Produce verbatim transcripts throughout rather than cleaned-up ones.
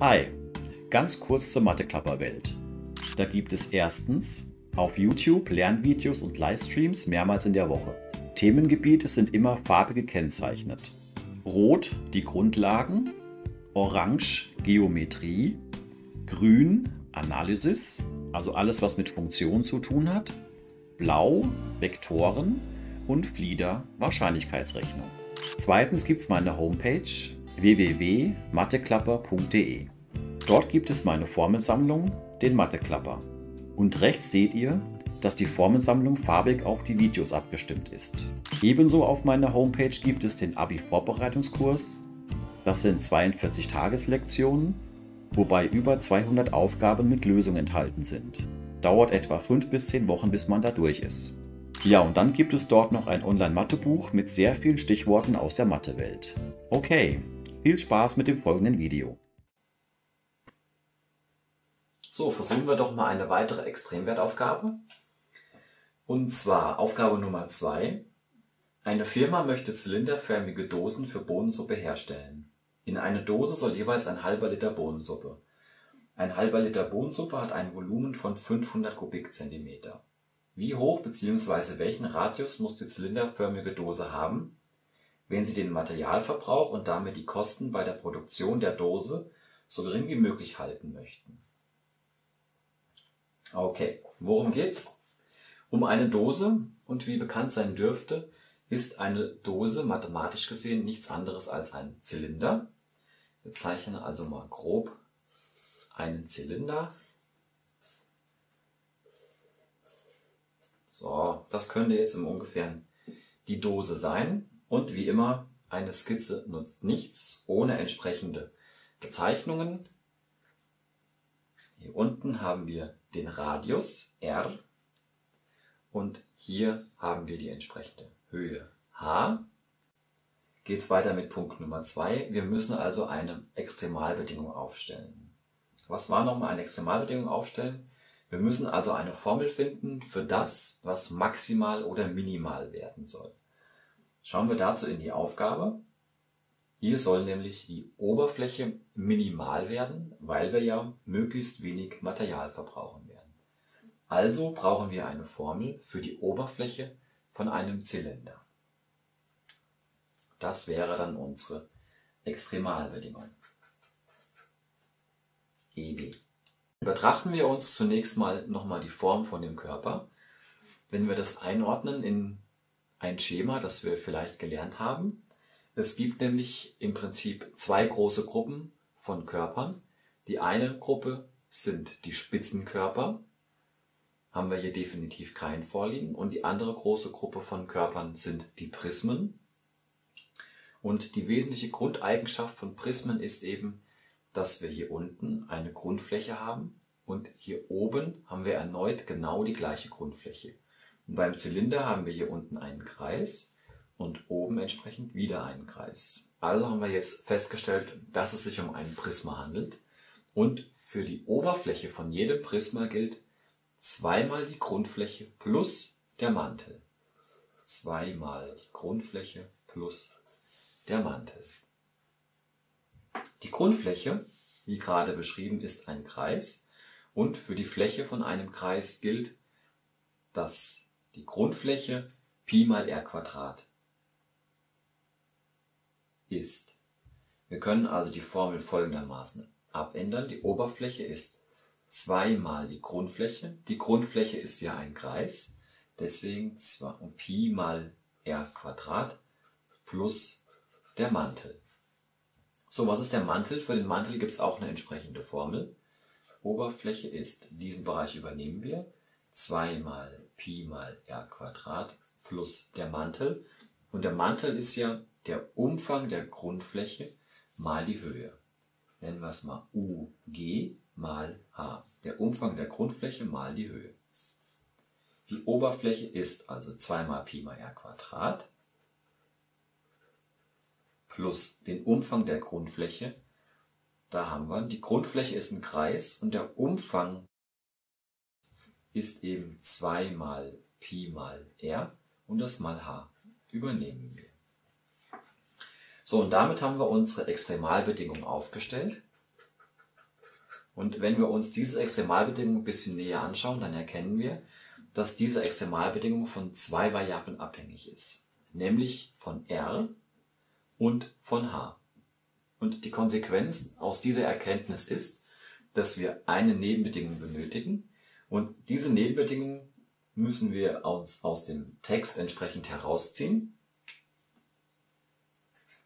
Hi, ganz kurz zur Matheklapperwelt. Da gibt es erstens auf YouTube Lernvideos und Livestreams mehrmals in der Woche. Themengebiete sind immer farbig gekennzeichnet. Rot die Grundlagen, orange Geometrie, grün Analysis, also alles was mit Funktionen zu tun hat, blau Vektoren und Flieder Wahrscheinlichkeitsrechnung. Zweitens gibt es meine Homepage w w w punkt matheklapper punkt de. Dort gibt es meine Formelsammlung, den Matheklapper. Und rechts seht ihr, dass die Formelsammlung farbig auf die Videos abgestimmt ist. Ebenso auf meiner Homepage gibt es den Abi-Vorbereitungskurs. Das sind zweiundvierzig Tageslektionen, wobei über zweihundert Aufgaben mit Lösung enthalten sind. Dauert etwa fünf bis zehn Wochen, bis man da durch ist. Ja, und dann gibt es dort noch ein Online-Mathebuch mit sehr vielen Stichworten aus der Mathewelt. Okay, viel Spaß mit dem folgenden Video. So, versuchen wir doch mal eine weitere Extremwertaufgabe. Und zwar Aufgabe Nummer zwei. Eine Firma möchte zylinderförmige Dosen für Bohnensuppe herstellen. In eine Dose soll jeweils ein halber Liter Bohnensuppe. Ein halber Liter Bohnensuppe hat ein Volumen von fünfhundert Kubikzentimeter. Wie hoch bzw. welchen Radius muss die zylinderförmige Dose haben, wenn sie den Materialverbrauch und damit die Kosten bei der Produktion der Dose so gering wie möglich halten möchten? Okay, worum geht's? Um eine Dose, und wie bekannt sein dürfte, ist eine Dose mathematisch gesehen nichts anderes als ein Zylinder. Wir zeichnen also mal grob einen Zylinder. So, das könnte jetzt im Ungefähren die Dose sein. Und wie immer, eine Skizze nutzt nichts ohne entsprechende Bezeichnungen. Hier unten haben wir den Radius R und hier haben wir die entsprechende Höhe H. Geht es weiter mit Punkt Nummer zwei. Wir müssen also eine Extremalbedingung aufstellen. Was war nochmal eine Extremalbedingung aufstellen? Wir müssen also eine Formel finden für das, was maximal oder minimal werden soll. Schauen wir dazu in die Aufgabe. Hier soll nämlich die Oberfläche minimal werden, weil wir ja möglichst wenig Material verbrauchen werden. Also brauchen wir eine Formel für die Oberfläche von einem Zylinder. Das wäre dann unsere Extremalbedingung. E B. Betrachten wir uns zunächst mal nochmal die Form von dem Körper. Wenn wir das einordnen in ein Schema, das wir vielleicht gelernt haben. Es gibt nämlich im Prinzip zwei große Gruppen von Körpern. Die eine Gruppe sind die Spitzenkörper, haben wir hier definitiv keinen vorliegen. Und die andere große Gruppe von Körpern sind die Prismen. Und die wesentliche Grundeigenschaft von Prismen ist eben, dass wir hier unten eine Grundfläche haben und hier oben haben wir erneut genau die gleiche Grundfläche. Und beim Zylinder haben wir hier unten einen Kreis und oben entsprechend wieder einen Kreis. Also haben wir jetzt festgestellt, dass es sich um ein Prisma handelt. Und für die Oberfläche von jedem Prisma gilt zweimal die Grundfläche plus der Mantel. Zweimal die Grundfläche plus der Mantel. Die Grundfläche, wie gerade beschrieben, ist ein Kreis. Und für die Fläche von einem Kreis gilt, dass die Grundfläche Pi mal R Quadrat ist. Wir können also die Formel folgendermaßen abändern. Die Oberfläche ist zwei mal die Grundfläche. Die Grundfläche ist ja ein Kreis, deswegen Pi mal R Quadrat plus der Mantel. So, was ist der Mantel? Für den Mantel gibt es auch eine entsprechende Formel. Oberfläche ist, diesen Bereich übernehmen wir, zwei mal Pi mal R Quadrat plus der Mantel. Und der Mantel ist ja der Umfang der Grundfläche mal die Höhe. Nennen wir es mal U G mal H. Der Umfang der Grundfläche mal die Höhe. Die Oberfläche ist also zwei mal Pi mal R Quadrat plus den Umfang der Grundfläche. Da haben wir, die Grundfläche ist ein Kreis und der Umfang ist eben zwei mal Pi mal R und das mal H übernehmen wir. So, und damit haben wir unsere Extremalbedingung aufgestellt. Und wenn wir uns diese Extremalbedingung ein bisschen näher anschauen, dann erkennen wir, dass diese Extremalbedingung von zwei Variablen abhängig ist, nämlich von R und von H. Und die Konsequenz aus dieser Erkenntnis ist, dass wir eine Nebenbedingung benötigen, und diese Nebenbedingung müssen wir aus, aus dem Text entsprechend herausziehen.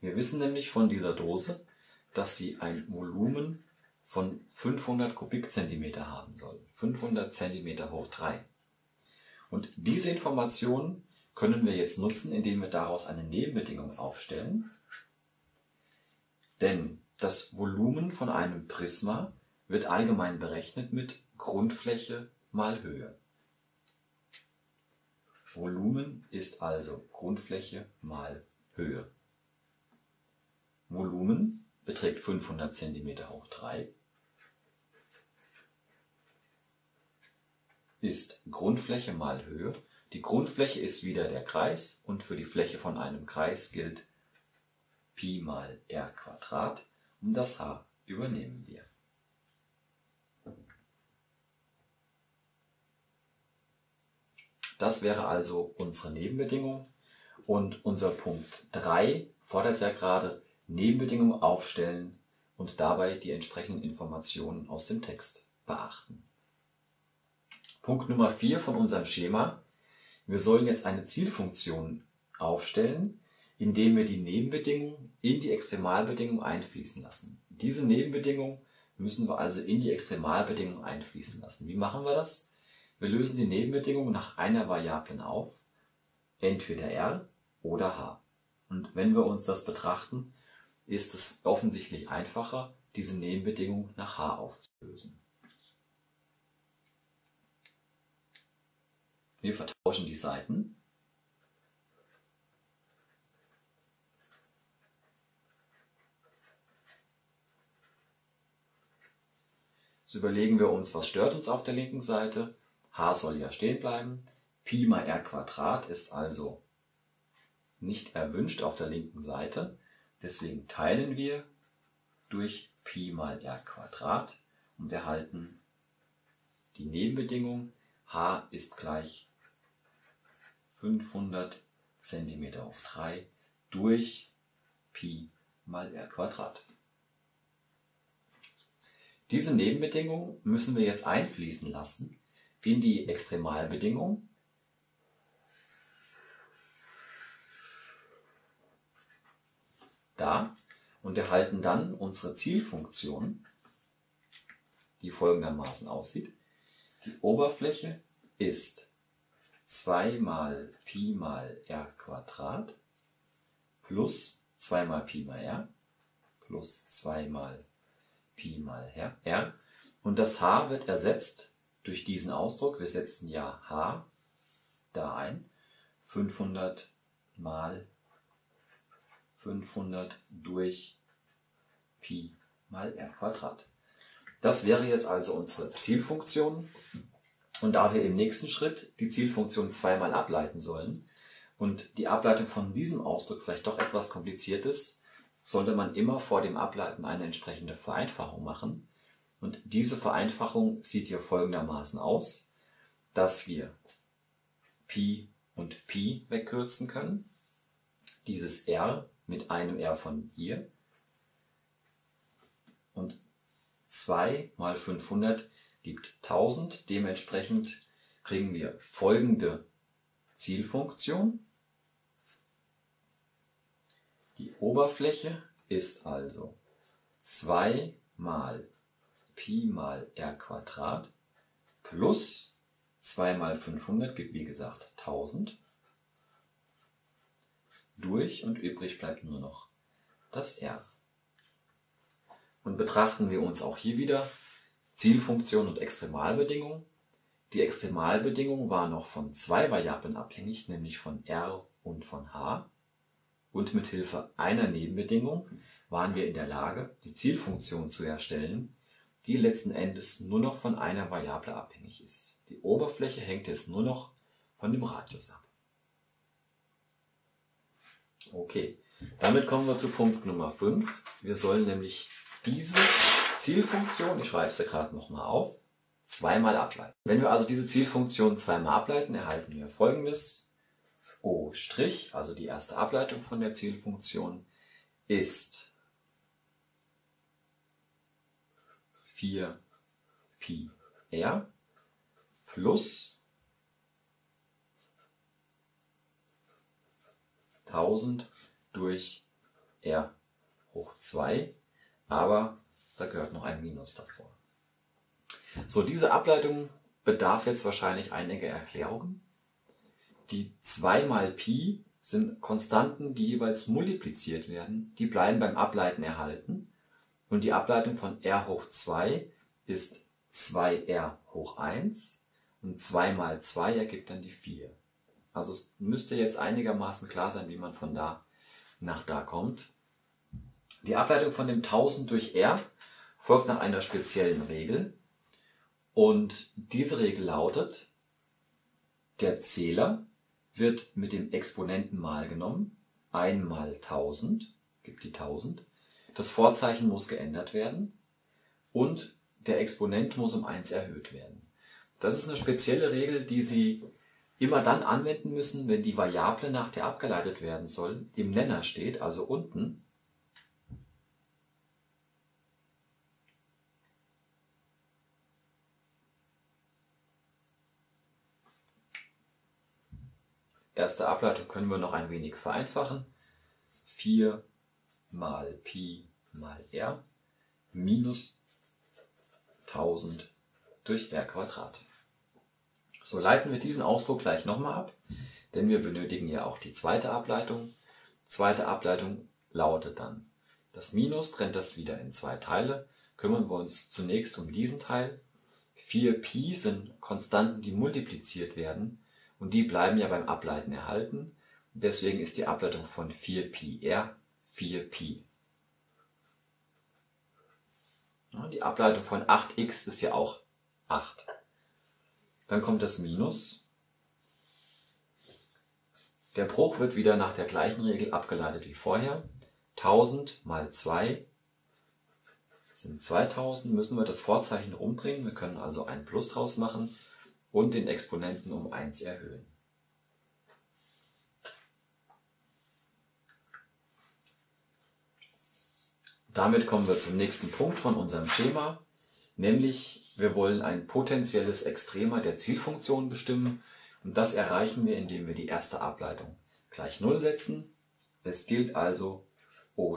Wir wissen nämlich von dieser Dose, dass sie ein Volumen von fünfhundert Kubikzentimeter haben soll, fünfhundert Zentimeter hoch drei. Und diese Informationen können wir jetzt nutzen, indem wir daraus eine Nebenbedingung aufstellen. Denn das Volumen von einem Prisma wird allgemein berechnet mit Grundfläche mal Höhe. Volumen ist also Grundfläche mal Höhe. Volumen beträgt fünfhundert Zentimeter hoch drei, ist Grundfläche mal Höhe. Die Grundfläche ist wieder der Kreis, und für die Fläche von einem Kreis gilt Pi mal R Quadrat, und das H übernehmen wir. Das wäre also unsere Nebenbedingung, und unser Punkt drei fordert ja gerade Nebenbedingungen aufstellen und dabei die entsprechenden Informationen aus dem Text beachten. Punkt Nummer vier von unserem Schema: Wir sollen jetzt eine Zielfunktion aufstellen, indem wir die Nebenbedingung in die Extremalbedingung einfließen lassen. Diese Nebenbedingung müssen wir also in die Extremalbedingung einfließen lassen. Wie machen wir das? Wir lösen die Nebenbedingung nach einer Variablen auf, entweder R oder H. Und wenn wir uns das betrachten, ist es offensichtlich einfacher, diese Nebenbedingung nach H aufzulösen. Wir vertauschen die Seiten. Jetzt überlegen wir uns, was stört uns auf der linken Seite. H soll ja stehen bleiben. Pi mal R Quadrat ist also nicht erwünscht auf der linken Seite. Deswegen teilen wir durch Pi mal R Quadrat und erhalten die Nebenbedingung H ist gleich fünfhundert Zentimeter hoch drei durch Pi mal R Quadrat. Diese Nebenbedingung müssen wir jetzt einfließen lassen in die Extremalbedingung. Da und erhalten dann unsere Zielfunktion, die folgendermaßen aussieht. Die Oberfläche ist zwei mal Pi mal R Quadrat plus zwei mal Pi mal R plus zwei mal Pi mal R, und das H wird ersetzt durch diesen Ausdruck. Wir setzen ja H da ein, fünfhundert mal fünfhundert durch Pi mal R Quadrat. Das wäre jetzt also unsere Zielfunktion, und da wir im nächsten Schritt die Zielfunktion zweimal ableiten sollen und die Ableitung von diesem Ausdruck vielleicht doch etwas kompliziert ist, sollte man immer vor dem Ableiten eine entsprechende Vereinfachung machen, und diese Vereinfachung sieht hier folgendermaßen aus, dass wir Pi und Pi wegkürzen können, dieses R mit einem R von hier, und zwei mal fünfhundert gibt tausend. Dementsprechend kriegen wir folgende Zielfunktion. Die Oberfläche ist also zwei mal Pi mal R Quadrat plus zwei mal fünfhundert gibt wie gesagt tausend durch, und übrig bleibt nur noch das R. Und betrachten wir uns auch hier wieder Zielfunktion und Extremalbedingung. Die Extremalbedingung war noch von zwei Variablen abhängig, nämlich von R und von H. Und mit Hilfe einer Nebenbedingung waren wir in der Lage, die Zielfunktion zu erstellen, die letzten Endes nur noch von einer Variable abhängig ist. Die Oberfläche hängt jetzt nur noch von dem Radius ab. Okay, damit kommen wir zu Punkt Nummer fünf. Wir sollen nämlich diese Zielfunktion, ich schreibe es ja gerade nochmal auf, zweimal ableiten. Wenn wir also diese Zielfunktion zweimal ableiten, erhalten wir folgendes. O', also die erste Ableitung von der Zielfunktion, ist vier Pi R plus tausend durch R hoch zwei, aber da gehört noch ein Minus davor. So, diese Ableitung bedarf jetzt wahrscheinlich einiger Erklärungen. Die zwei mal Pi sind Konstanten, die jeweils multipliziert werden. Die bleiben beim Ableiten erhalten. Und die Ableitung von R hoch zwei ist zwei R hoch eins. Und zwei mal zwei ergibt dann die vier. Also es müsste jetzt einigermaßen klar sein, wie man von da nach da kommt. Die Ableitung von dem tausend durch R folgt nach einer speziellen Regel. Und diese Regel lautet, der Zähler wird mit dem Exponentenmal genommen, eins mal tausend, gibt die tausend, das Vorzeichen muss geändert werden und der Exponent muss um eins erhöht werden. Das ist eine spezielle Regel, die Sie immer dann anwenden müssen, wenn die Variable, nach der abgeleitet werden soll, im Nenner steht, also unten. Erste Ableitung können wir noch ein wenig vereinfachen. vier mal Pi mal R minus tausend durch R Quadrat. So leiten wir diesen Ausdruck gleich nochmal ab, denn wir benötigen ja auch die zweite Ableitung. Zweite Ableitung lautet dann, das Minus trennt das wieder in zwei Teile. Kümmern wir uns zunächst um diesen Teil. vier Pi sind Konstanten, die multipliziert werden. Und die bleiben ja beim Ableiten erhalten. Deswegen ist die Ableitung von vier Pi R vier Pi. Die Ableitung von acht x ist ja auch acht. Dann kommt das Minus. Der Bruch wird wieder nach der gleichen Regel abgeleitet wie vorher. tausend mal zwei sind zweitausend. Müssen wir das Vorzeichen rumdrehen. Wir können also ein Plus draus machen und den Exponenten um eins erhöhen. Damit kommen wir zum nächsten Punkt von unserem Schema, nämlich wir wollen ein potentielles Extrema der Zielfunktion bestimmen und das erreichen wir, indem wir die erste Ableitung gleich null setzen. Es gilt also O'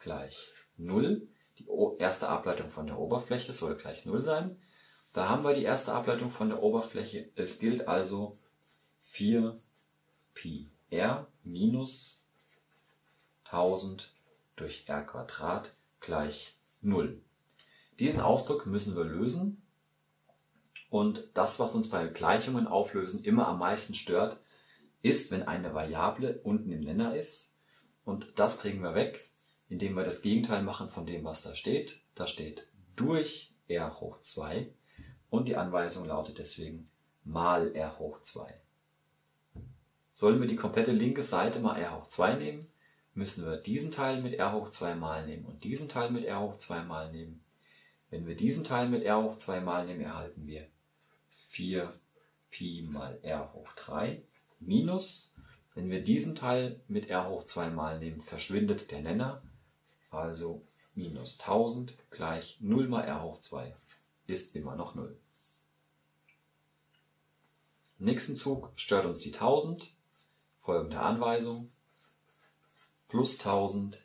gleich null. Die erste Ableitung von der Oberfläche soll gleich null sein. Da haben wir die erste Ableitung von der Oberfläche. Es gilt also vier Pi R minus tausend durch R Quadrat gleich null. Diesen Ausdruck müssen wir lösen. Und das, was uns bei Gleichungen auflösen immer am meisten stört, ist, wenn eine Variable unten im Nenner ist. Und das kriegen wir weg, indem wir das Gegenteil machen von dem, was da steht. Da steht durch R hoch zwei. Und die Anweisung lautet deswegen mal R hoch zwei. Sollen wir die komplette linke Seite mal R hoch zwei nehmen, müssen wir diesen Teil mit R hoch zwei mal nehmen und diesen Teil mit R hoch zwei mal nehmen. Wenn wir diesen Teil mit R hoch zwei mal nehmen, erhalten wir vier Pi mal R hoch drei minus, wenn wir diesen Teil mit R hoch zwei mal nehmen, verschwindet der Nenner, also minus tausend gleich null mal R hoch zwei. Ist immer noch null. Im nächsten Zug stört uns die tausend. Folgende Anweisung. Plus tausend,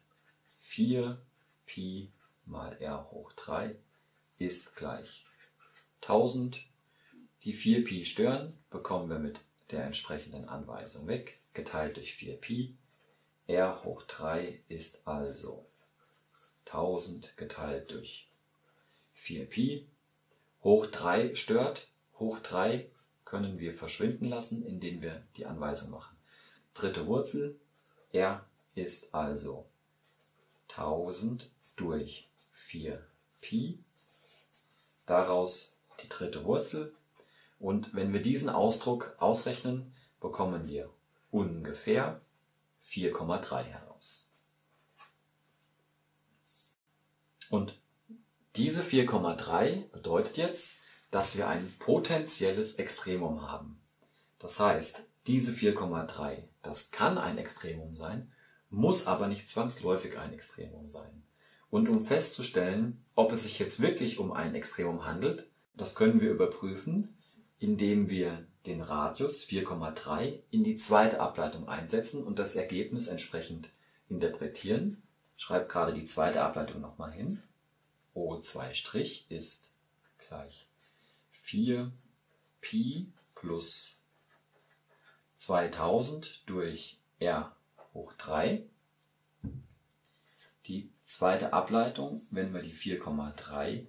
vier Pi mal R hoch drei ist gleich tausend. Die vier Pi stören, bekommen wir mit der entsprechenden Anweisung weg. Geteilt durch vier Pi. R hoch drei ist also tausend geteilt durch vier Pi. Hoch drei stört, hoch drei können wir verschwinden lassen, indem wir die Anweisung machen. Dritte Wurzel, R ist also tausend durch vier Pi, daraus die dritte Wurzel. Und wenn wir diesen Ausdruck ausrechnen, bekommen wir ungefähr vier Komma drei heraus. Und Diese vier Komma drei bedeutet jetzt, dass wir ein potentielles Extremum haben. Das heißt, diese vier Komma drei, das kann ein Extremum sein, muss aber nicht zwangsläufig ein Extremum sein. Und um festzustellen, ob es sich jetzt wirklich um ein Extremum handelt, das können wir überprüfen, indem wir den Radius vier Komma drei in die zweite Ableitung einsetzen und das Ergebnis entsprechend interpretieren. Ich schreibe gerade die zweite Ableitung nochmal hin. O zwei' ist gleich vier Pi plus zweitausend durch R hoch drei. Die zweite Ableitung, wenn wir die vier Komma drei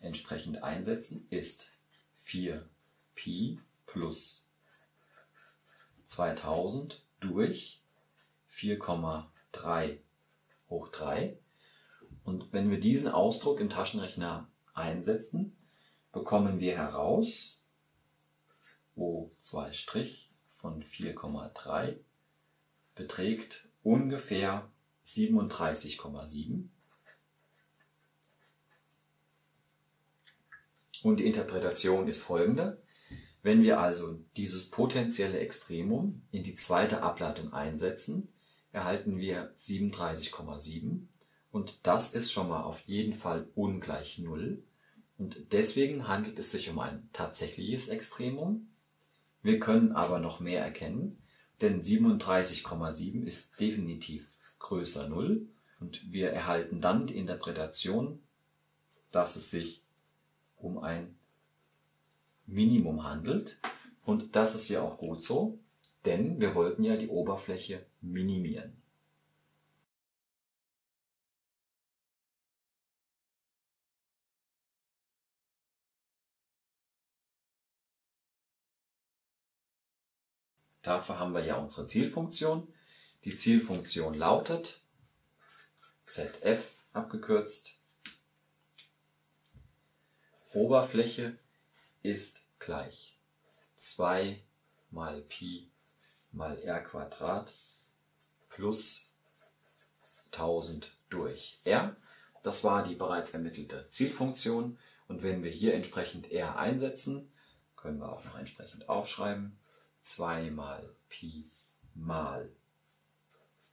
entsprechend einsetzen, ist vier Pi plus zweitausend durch vier Komma drei hoch drei. Und wenn wir diesen Ausdruck im Taschenrechner einsetzen, bekommen wir heraus O zwei' von vier Komma drei beträgt ungefähr siebenunddreißig Komma sieben. Und die Interpretation ist folgende. Wenn wir also dieses potenzielle Extremum in die zweite Ableitung einsetzen, erhalten wir siebenunddreißig Komma sieben. Und das ist schon mal auf jeden Fall ungleich null. Und deswegen handelt es sich um ein tatsächliches Extremum. Wir können aber noch mehr erkennen, denn siebenunddreißig Komma sieben ist definitiv größer null. Und wir erhalten dann die Interpretation, dass es sich um ein Minimum handelt. Und das ist ja auch gut so, denn wir wollten ja die Oberfläche minimieren. Dafür haben wir ja unsere Zielfunktion. Die Zielfunktion lautet Z F abgekürzt. Oberfläche ist gleich zwei mal Pi mal R Quadrat plus tausend durch R. Das war die bereits ermittelte Zielfunktion. Und wenn wir hier entsprechend R einsetzen, können wir auch noch entsprechend aufschreiben. zwei mal Pi mal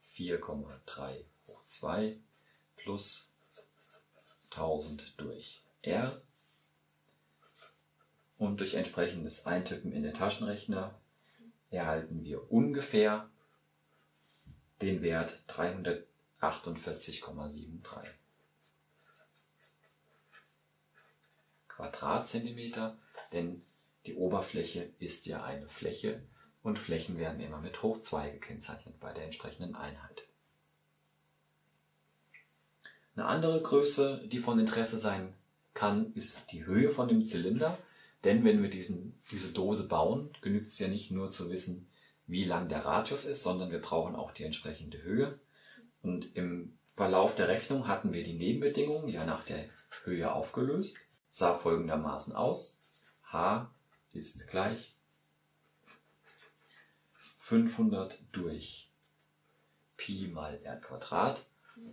vier Komma drei hoch zwei plus tausend durch R. Und durch entsprechendes Eintippen in den Taschenrechner erhalten wir ungefähr den Wert dreihundertachtundvierzig Komma sieben drei Quadratzentimeter, denn die Oberfläche ist ja eine Fläche und Flächen werden immer mit hoch zwei gekennzeichnet bei der entsprechenden Einheit. Eine andere Größe, die von Interesse sein kann, ist die Höhe von dem Zylinder. Denn wenn wir diesen, diese Dose bauen, genügt es ja nicht nur zu wissen, wie lang der Radius ist, sondern wir brauchen auch die entsprechende Höhe. Und im Verlauf der Rechnung hatten wir die Nebenbedingungen ja nach der Höhe aufgelöst. Das sah folgendermaßen aus. H ist gleich fünfhundert durch Pi mal R Quadrat.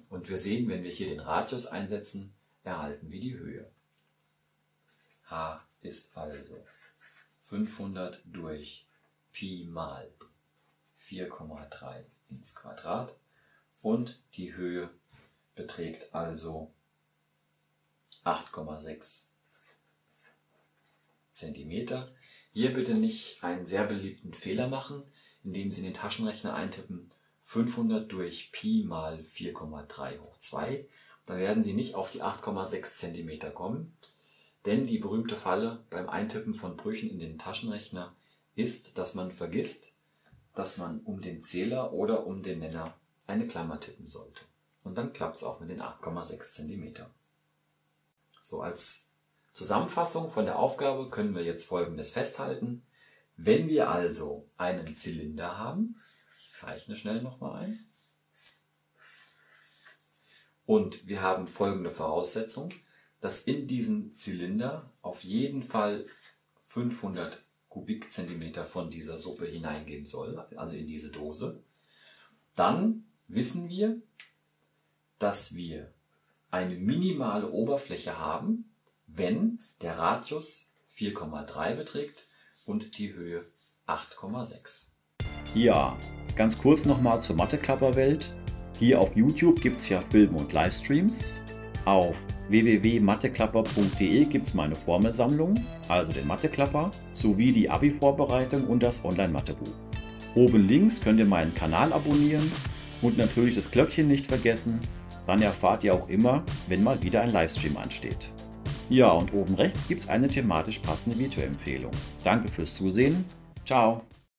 Und wir sehen, wenn wir hier den Radius einsetzen, erhalten wir die Höhe. H ist also fünfhundert durch Pi mal vier Komma drei ins Quadrat. Und die Höhe beträgt also acht Komma sechs Zentimeter. Hier bitte nicht einen sehr beliebten Fehler machen, indem Sie in den Taschenrechner eintippen fünfhundert durch Pi mal vier Komma drei hoch zwei. Da werden Sie nicht auf die acht Komma sechs Zentimeter kommen, denn die berühmte Falle beim Eintippen von Brüchen in den Taschenrechner ist, dass man vergisst, dass man um den Zähler oder um den Nenner eine Klammer tippen sollte. Und dann klappt es auch mit den acht Komma sechs Zentimeter. So, als Zusammenfassung von der Aufgabe können wir jetzt Folgendes festhalten. Wenn wir also einen Zylinder haben, ich zeichne schnell nochmal ein, und wir haben folgende Voraussetzung, dass in diesem Zylinder auf jeden Fall fünfhundert Kubikzentimeter von dieser Suppe hineingehen soll, also in diese Dose, dann wissen wir, dass wir eine minimale Oberfläche haben, wenn der Radius vier Komma drei beträgt und die Höhe acht Komma sechs. Ja, ganz kurz nochmal zur Matheklapperwelt. Hier auf YouTube gibt es ja Filme und Livestreams. Auf w w w punkt matheklapper punkt de gibt es meine Formelsammlung, also den Matheklapper, sowie die Abi-Vorbereitung und das Online-Mathebuch. Oben links könnt ihr meinen Kanal abonnieren und natürlich das Glöckchen nicht vergessen, dann erfahrt ihr auch immer, wenn mal wieder ein Livestream ansteht. Ja, und oben rechts gibt es eine thematisch passende Videoempfehlung. Danke fürs Zusehen, ciao!